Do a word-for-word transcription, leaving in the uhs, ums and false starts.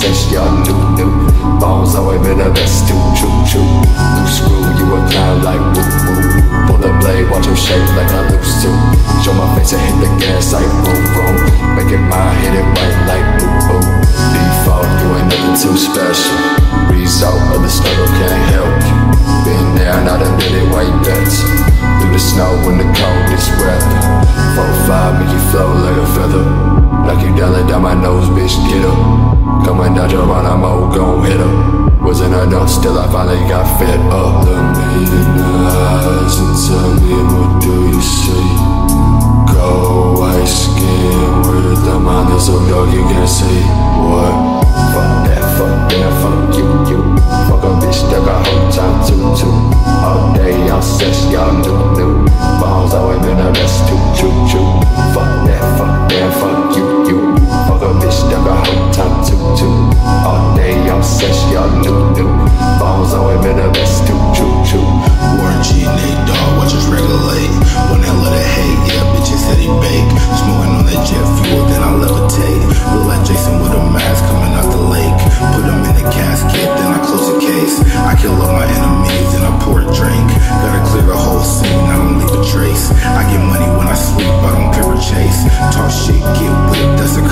obsessed, y'all new, new. Balls always been the best, too, true, true. Loose screw, you a clown like woo-woo. Pull the blade, watch him shake like I lose to. Show my face and hit the gas like boom-boom. Make it mine, hit it right like boo-boo. Default, you ain't nothing too special. Result of the struggle, can't help you. Been there, and I done did it way better. Through the snow in the coldest weather. four five, make you flow like a feather. Knock you down, let down my nose, bitch, get up. Coming down, Geronimo, gon' hit up. Wasn't enough, still I finally got fed up. Look me in the eyes and tell me what do you see? Cold, white skin, with the mind that's so dark you can't see. What? Fuck that, fuck that, fuck you, you. Fuck a bitch that got whole time, too, too. All day I'm sex, y'all new, new. Balls always been the best, too, too, too. Fuck that, fuck that, fuck you. Stuck a whole time, too, too. All day I'm sex, y'all new, new. Balls always been the best, too, true, true. Warren G, Nate Dogg, watch us regulate. One hell of the hate, yeah, bitches that he bake. Smoking on that jet fuel, then I levitate. Look like Jason with a mask coming out the lake. Put him in a casket, then I close the case. I kill all my enemies, then I pour a drink. Gotta clear the whole scene, I don't leave a trace. I get money when I sleep, I don't ever chase. Talk shit, get whipped, that's a